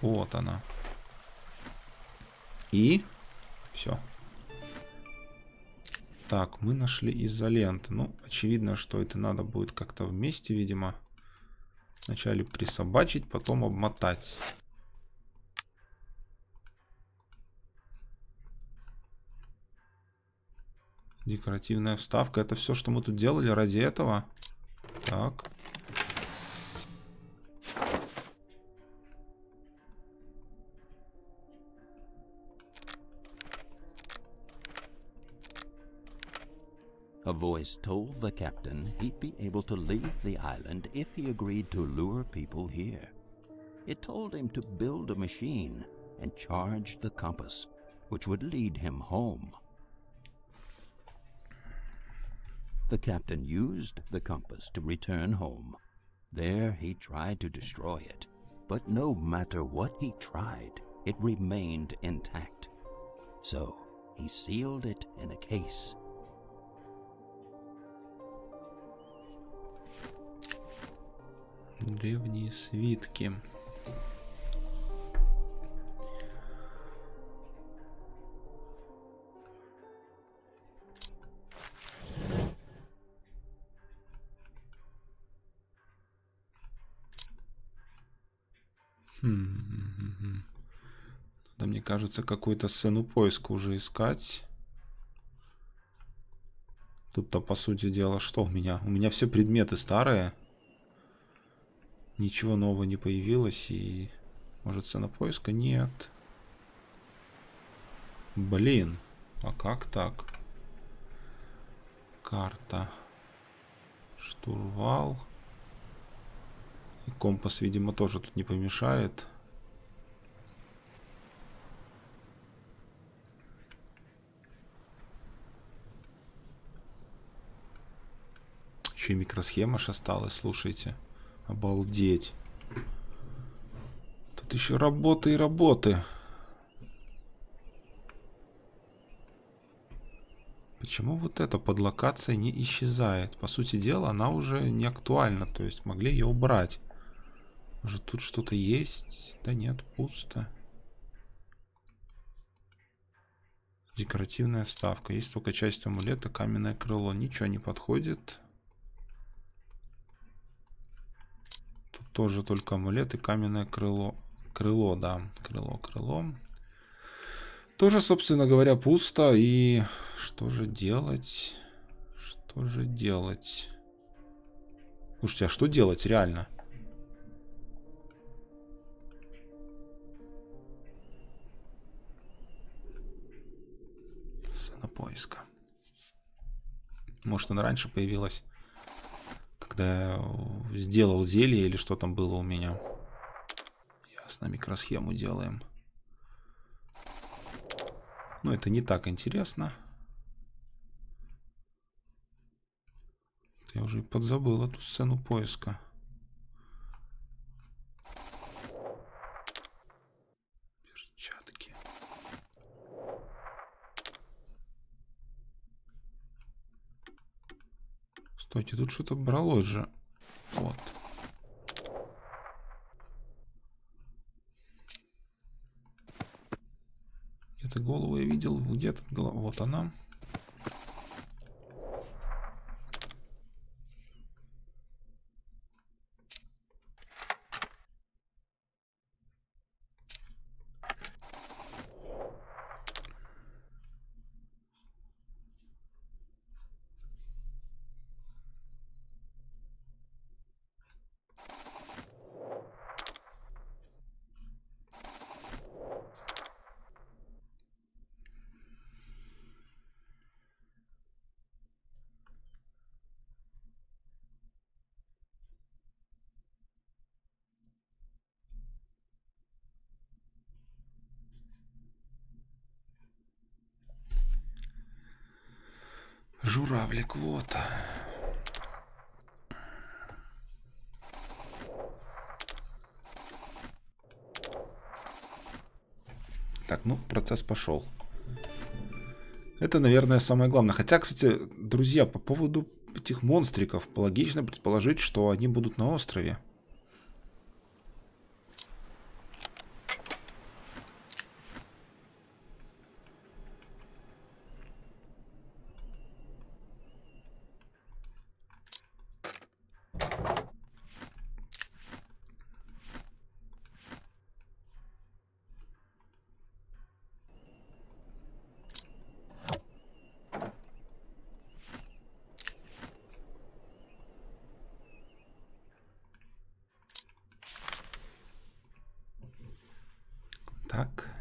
Вот она. И все. Так, мы нашли изоленты. Ну, очевидно, что это надо будет как-то вместе, видимо. Вначале присобачить, потом обмотать. Декоративная вставка. Это все, что мы тут делали ради этого. Так. A voice told the captain he'd be able to leave the island if he agreed to lure people here. It told him to build a machine and charge the compass, which would lead him home. The captain used the compass to return home. There he tried to destroy it, but no matter what he tried, it remained intact. So he sealed it in a case. Древние свитки. Хм. Надо, мне кажется, какую-то сцену поиска уже искать. Тут-то, по сути дела, что у меня? У меня все предметы старые. Ничего нового не появилось, и... Может, цена поиска? Нет. Блин, а как так? Карта. Штурвал. И компас, видимо, тоже тут не помешает. Еще и микросхема ж осталась, слушайте. Обалдеть. Тут еще работы и работы. Почему вот эта подлокация не исчезает? По сути дела, она уже не актуальна. То есть могли ее убрать. Может, тут что-то есть? Да нет, пусто. Декоративная вставка. Есть только часть амулета, каменное крыло. Ничего не подходит. Тоже только амулет и каменное крыло. Крыло, да. Крыло, крыло. Тоже, собственно говоря, пусто. И что же делать? Что же делать? Слушайте, а что делать реально? Сцена поиска. Может, она раньше появилась? когда я сделал зелье или что там было у меня. Ясно, микросхему делаем. Но это не так интересно. Я уже и подзабыл эту сцену поиска. Перчатки. Стойте, тут что-то бралось же. Вот. Где-то голову я видел, где-то голова. Вот она. Журавлик, вот. Так, ну, процесс пошел. Это, наверное, самое главное. Хотя, кстати, друзья, по поводу этих монстриков, логично предположить, что они будут на острове.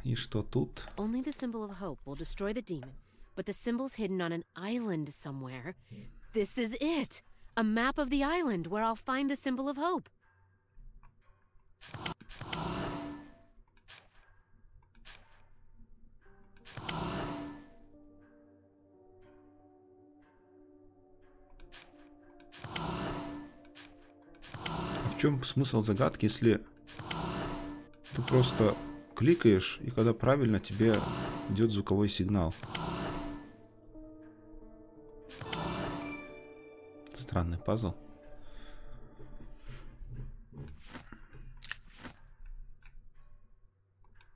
И что тут? В чем смысл загадки, если ты просто кликаешь, и когда правильно, тебе идет звуковой сигнал. Странный пазл.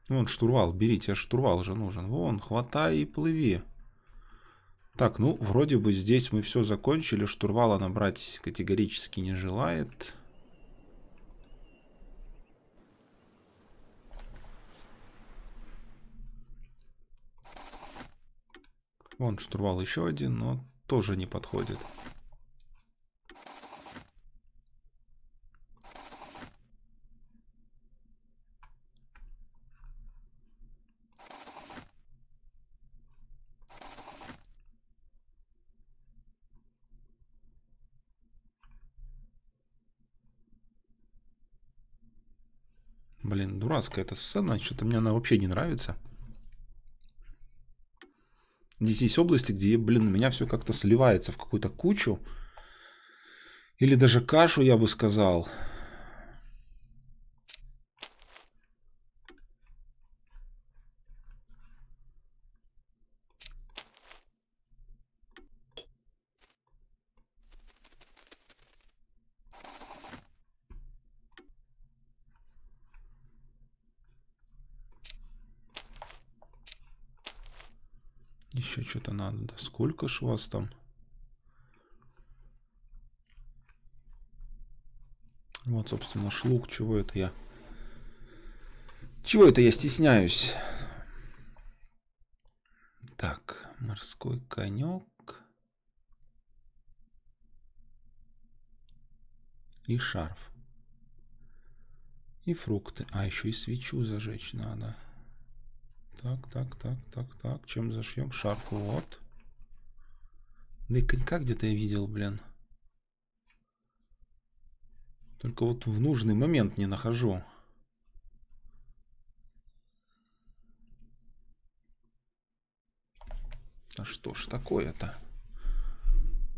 Вон штурвал, бери, тебе штурвал же нужен. Вон, хватай и плыви. Так, ну, вроде бы здесь мы все закончили. Штурвала она брать категорически не желает. Вон штурвал еще один, но тоже не подходит. Блин, дурацкая эта сцена, что-то мне она вообще не нравится. Здесь есть области, где, блин, у меня все как-то сливается в какую-то кучу. Или даже кашу, я бы сказал. Еще что-то надо. Да сколько ж вас там? Вот, собственно, шлук. Чего это я? Чего это я стесняюсь? Так, морской конек. И шарф. И фрукты. А, еще и свечу зажечь надо. Так, так, так, так, так. Чем зашьем? Шарф, вот. Да и конька где-то я видел, блин. Только вот в нужный момент не нахожу. А что ж такое-то?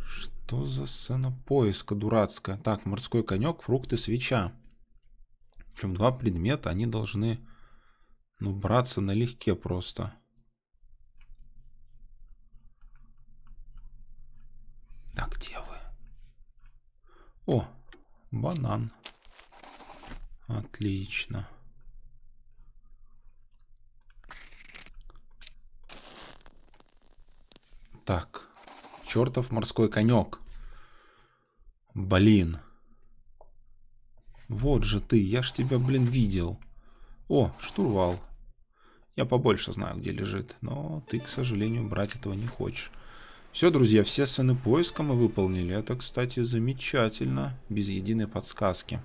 Что за сцена поиска дурацкая? Так, морской конек, фрукты, свеча. Причем два предмета, они должны, ну, браться налегке просто. Так, где вы? О, банан. Отлично. Так, чертов морской конек. Блин. Вот же ты, я ж тебя, блин, видел. О, штурвал. Я побольше знаю, где лежит, но ты, к сожалению, брать этого не хочешь. Все, друзья, все сцены поиска мы выполнили. Это, кстати, замечательно. Без единой подсказки.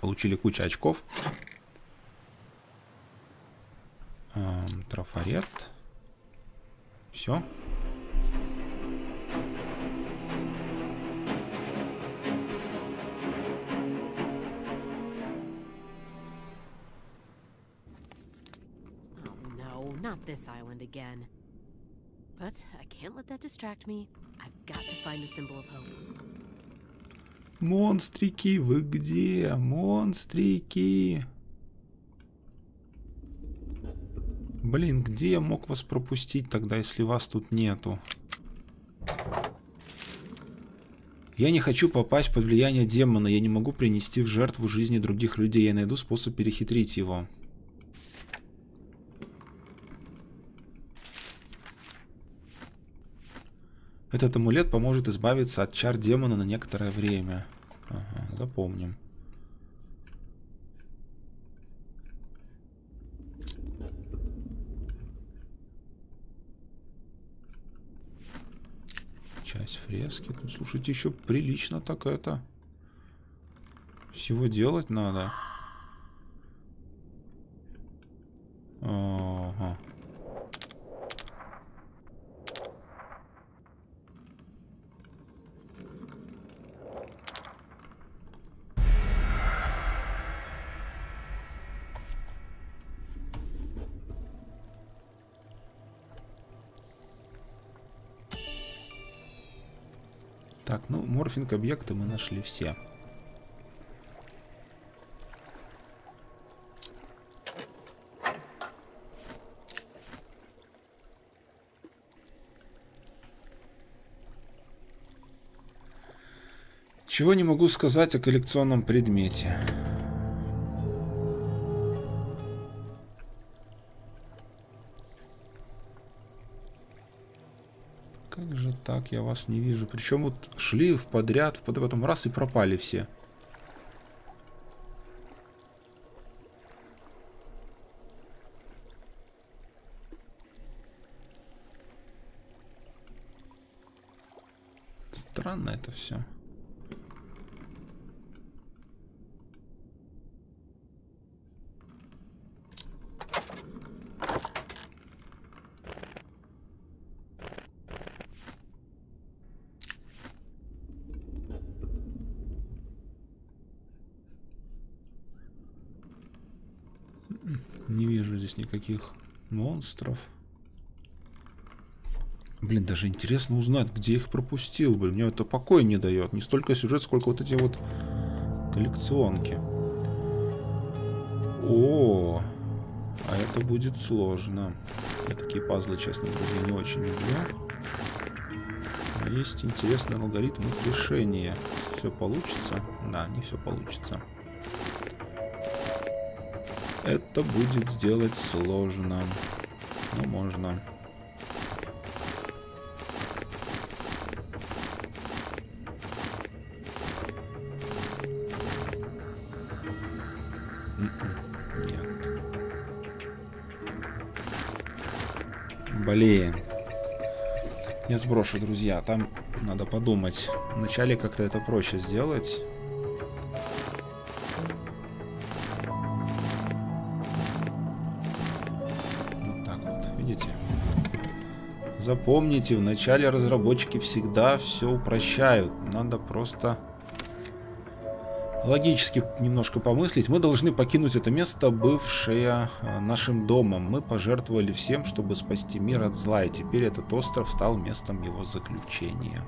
Получили кучу очков. Эм, трафарет. Все. Not this island again. But I can't let that distract me. I've got to find a symbol of hope. Монстрики, вы где? Монстрики! Блин, где я мог вас пропустить тогда, если вас тут нету? Я не хочу попасть под влияние демона. Я не могу принести в жертву жизни других людей. Я найду способ перехитрить его. Этот амулет поможет избавиться от чар демона на некоторое время. Ага, запомним. Часть фрески. Тут, слушайте, еще прилично так это. Всего делать надо. Ага. Так, ну, морфинг объекта мы нашли все. Чего не могу сказать о коллекционном предмете. Как же так, я вас не вижу. Причем вот шли в подряд, в потом раз и пропали все. Странно это все. Не вижу здесь никаких монстров. Блин, даже интересно узнать, где их пропустил. Блин, мне это покоя не дает. Не столько сюжет, сколько вот эти вот коллекционки. О, а это будет сложно. Я такие пазлы, честно говоря, не очень люблю. Есть интересный алгоритм решения. Все получится? Да, не все получится. Это будет сделать сложно. Но можно. Нет. Блин. Я сброшу, друзья. Там надо подумать. Вначале как-то это проще сделать. Запомните, в начале разработчики всегда все упрощают. Надо просто логически немножко помыслить, мы должны покинуть это место, бывшее нашим домом. Мы пожертвовали всем, чтобы спасти мир от зла, и теперь этот остров стал местом его заключения.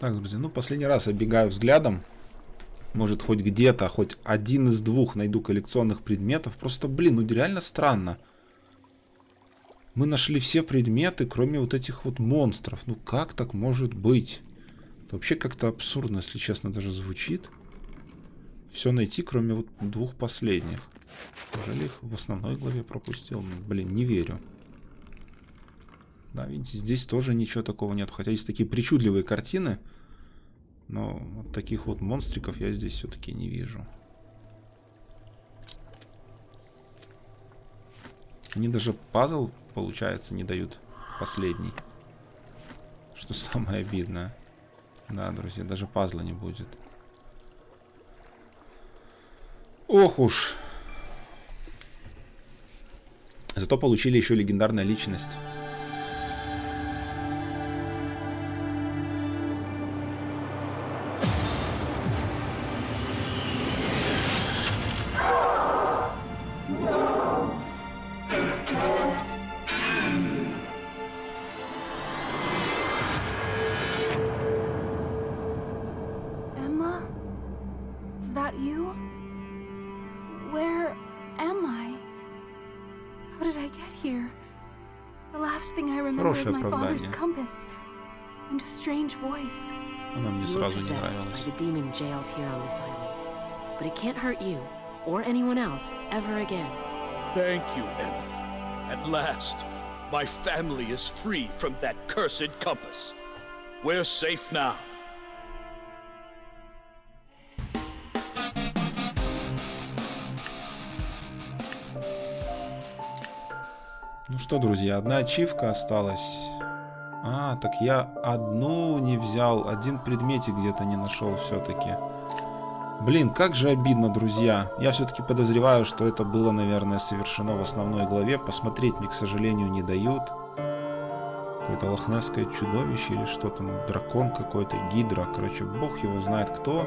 Так, друзья, ну последний раз оббегаю взглядом. Может, хоть где-то, хоть один из двух найду коллекционных предметов. Просто, блин, ну реально странно. Мы нашли все предметы, кроме вот этих вот монстров. Ну как так может быть? Это вообще как-то абсурдно, если честно, даже звучит. Все найти, кроме вот двух последних. Неужели их в основной главе пропустил? Блин, не верю. Да, видите, здесь тоже ничего такого нет. Хотя есть такие причудливые картины. Но вот таких вот монстриков я здесь все-таки не вижу. Они даже пазл, получается, не дают последний. Что самое обидное. Да, друзья, даже пазла не будет. Ох уж. Зато получили еще легендарную личность. Она мне сразу не нравилась. Ну что, друзья, одна ачивка осталась. А, так я одну не взял, один предметик где-то не нашел все-таки. Блин, как же обидно, друзья. Я все-таки подозреваю, что это было, наверное, совершено в основной главе. Посмотреть мне, к сожалению, не дают. Какое-то лохнесское чудовище или что там, дракон какой-то, гидра. Короче, бог его знает кто.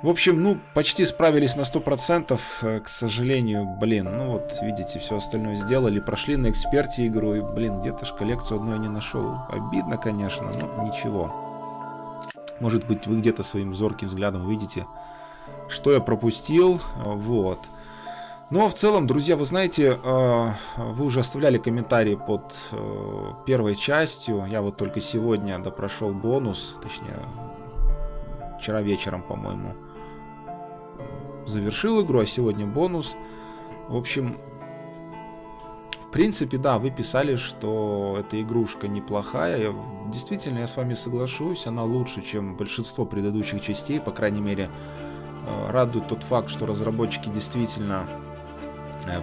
В общем, ну, почти справились на сто процентов, к сожалению, блин, ну вот, видите, все остальное сделали, прошли на эксперте игру, и, блин, где-то ж коллекцию одной я не нашел. Обидно, конечно, но ничего. Может быть, вы где-то своим зорким взглядом увидите, что я пропустил, вот. Ну, а в целом, друзья, вы знаете, вы уже оставляли комментарии под первой частью, я вот только сегодня допрошел бонус, точнее, вчера вечером, по-моему, завершил игру, а сегодня бонус. В общем, в принципе, да, вы писали, что эта игрушка неплохая. Действительно, я с вами соглашусь, она лучше, чем большинство предыдущих частей. По крайней мере, радует тот факт, что разработчики действительно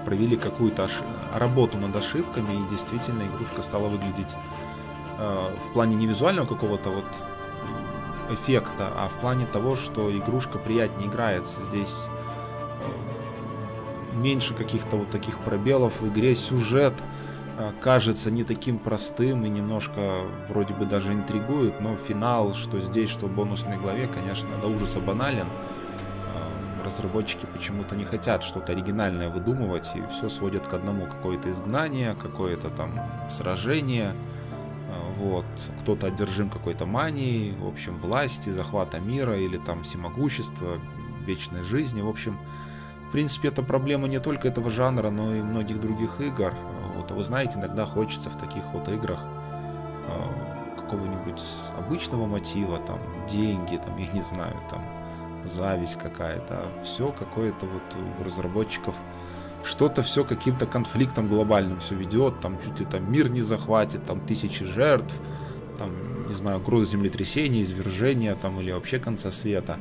провели какую-то работу над ошибками, и действительно игрушка стала выглядеть в плане не визуального какого-то вот эффекта, а в плане того, что игрушка приятнее играется. Здесь меньше каких-то вот таких пробелов в игре, сюжет кажется не таким простым и немножко вроде бы даже интригует, но финал, что здесь, что в бонусной главе, конечно, до ужаса банален. Разработчики почему-то не хотят что-то оригинальное выдумывать, и все сводят к одному: какое-то изгнание, какое-то там сражение, вот, кто-то одержим какой-то манией, в общем, власти, захвата мира или там всемогущества, вечной жизни, в общем, в принципе, это проблема не только этого жанра, но и многих других игр. Вот, вы знаете, иногда хочется в таких вот играх какого-нибудь обычного мотива, там, деньги, там, я не знаю, там, зависть какая-то, все какое-то вот у разработчиков что-то все каким-то конфликтом глобальным все ведет, там чуть ли там мир не захватит, там тысячи жертв, там, не знаю, угроза землетрясения, извержения, там, или вообще конца света.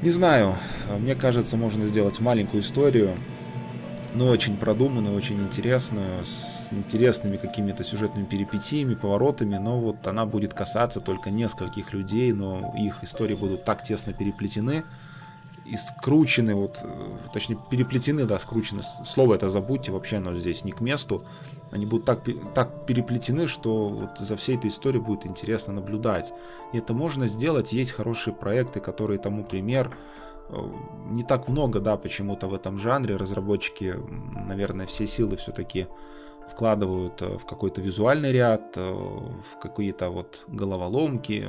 Не знаю, мне кажется, можно сделать маленькую историю, но очень продуманную, очень интересную, с интересными какими-то сюжетными перипетиями, поворотами, но вот она будет касаться только нескольких людей, но их истории будут так тесно переплетены и скручены, вот, точнее, переплетены, да, скручены, слово это забудьте, вообще оно здесь не к месту, они будут так, так переплетены, что вот за всей этой историей будет интересно наблюдать. И это можно сделать, есть хорошие проекты, которые тому пример. Не так много, да, почему-то в этом жанре разработчики, наверное, все силы все-таки вкладывают в какой-то визуальный ряд, в какие-то вот головоломки,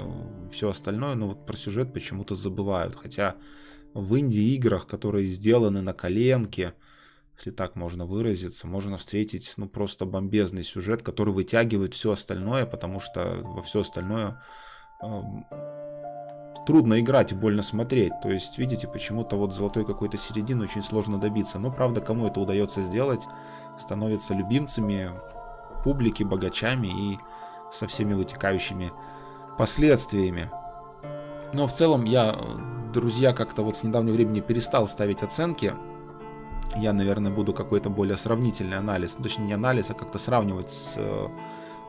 все остальное, но вот про сюжет почему-то забывают. Хотя в инди-играх, которые сделаны на коленке, если так можно выразиться, можно встретить, ну, просто бомбезный сюжет, который вытягивает все остальное, потому что во все остальное трудно играть и больно смотреть. То есть, видите, почему-то вот золотой какой-то середины очень сложно добиться. Но, правда, кому это удается сделать, становятся любимцами публики, богачами и со всеми вытекающими последствиями. Но в целом я, друзья, как-то вот с недавнего времени перестал ставить оценки. Я, наверное, буду какой-то более сравнительный анализ, точнее не анализ, а как-то сравнивать с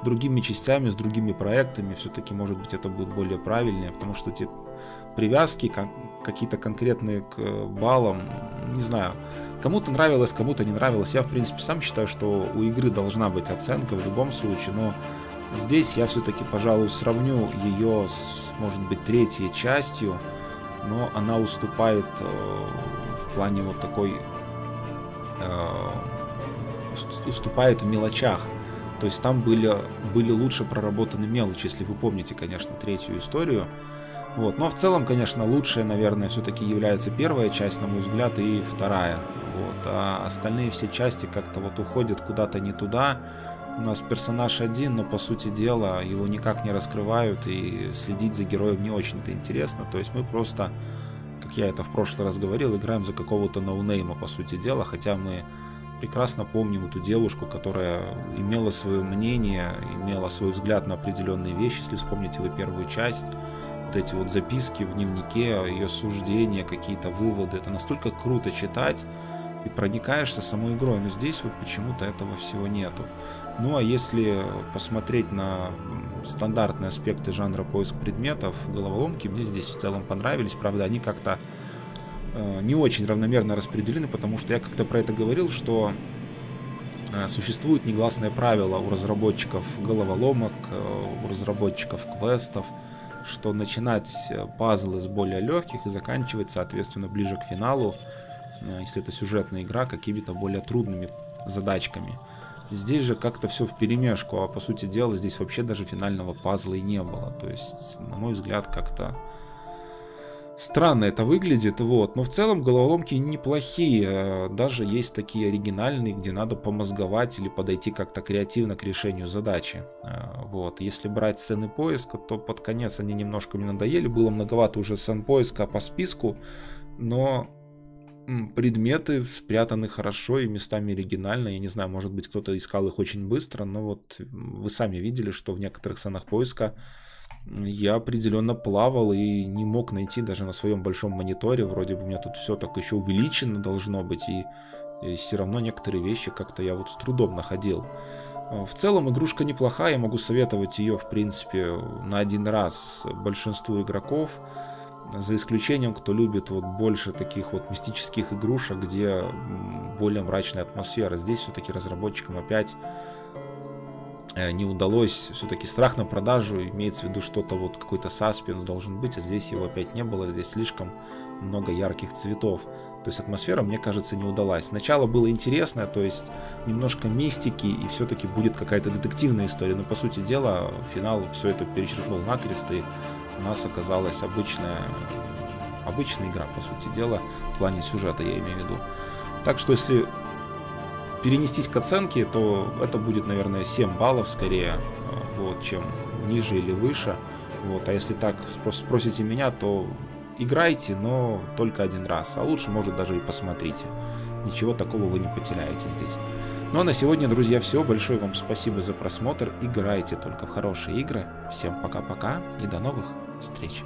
другими частями, с другими проектами, все-таки, может быть, это будет более правильнее, потому что эти привязки какие-то конкретные к баллам, не знаю, кому-то нравилось, кому-то не нравилось. Я, в принципе, сам считаю, что у игры должна быть оценка в любом случае, но здесь я все-таки, пожалуй, сравню ее с, может быть, третьей частью, но она уступает э, в плане вот такой, э, уступает в мелочах. То есть там были, были лучше проработаны мелочи, если вы помните, конечно, третью историю. Вот. Но в целом, конечно, лучшая, наверное, все-таки является первая часть, на мой взгляд, и вторая. Вот. А остальные все части как-то вот уходят куда-то не туда. У нас персонаж один, но, по сути дела, его никак не раскрывают, и следить за героем не очень-то интересно. То есть мы просто, как я это в прошлый раз говорил, играем за какого-то ноунейма, по сути дела, хотя мы прекрасно помним эту девушку, которая имела свое мнение, имела свой взгляд на определенные вещи. Если вспомните вы первую часть, вот эти вот записки в дневнике, ее суждения, какие-то выводы, это настолько круто читать и проникаешься самой игрой, но здесь вот почему-то этого всего нету. Ну а если посмотреть на стандартные аспекты жанра поиск предметов, головоломки мне здесь в целом понравились, правда они как-то не очень равномерно распределены, потому что я как-то про это говорил, что существует негласное правило у разработчиков головоломок, у разработчиков квестов, что начинать пазлы с более легких и заканчивать, соответственно, ближе к финалу, если это сюжетная игра, какими-то более трудными задачками. Здесь же как-то все вперемешку, а по сути дела здесь вообще даже финального пазла и не было. То есть, на мой взгляд, как-то странно это выглядит, вот, но в целом головоломки неплохие, даже есть такие оригинальные, где надо помозговать или подойти как-то креативно к решению задачи, вот. Если брать сцены поиска, то под конец они немножко мне надоели, было многовато уже сцен поиска по списку, но предметы спрятаны хорошо и местами оригинально, я не знаю, может быть, кто-то искал их очень быстро, но вот вы сами видели, что в некоторых сценах поиска я определенно плавал и не мог найти даже на своем большом мониторе, вроде бы у меня тут все так еще увеличено должно быть, и, и все равно некоторые вещи как-то я вот с трудом находил. В целом игрушка неплохая, я могу советовать ее в принципе на один раз большинству игроков. за исключением, кто любит вот больше таких вот мистических игрушек, где более мрачная атмосфера. Здесь все-таки разработчикам опять не удалось, все-таки страх на продажу, имеется в виду что-то, вот какой-то саспенс должен быть, а здесь его опять не было, здесь слишком много ярких цветов. То есть атмосфера, мне кажется, не удалась. Сначала было интересно, то есть немножко мистики, и все-таки будет какая-то детективная история, но по сути дела финал все это перечеркнул накрест, и у нас оказалась обычная, обычная игра, по сути дела, в плане сюжета, я имею в виду. Так что если перенестись к оценке, то это будет, наверное, семь баллов скорее, вот, чем ниже или выше. Вот. А если так спросите меня, то играйте, но только один раз. А лучше, может, даже и посмотрите. Ничего такого вы не потеряете здесь. Ну а на сегодня, друзья, все. Большое вам спасибо за просмотр. Играйте только в хорошие игры. Всем пока-пока и до новых встреч.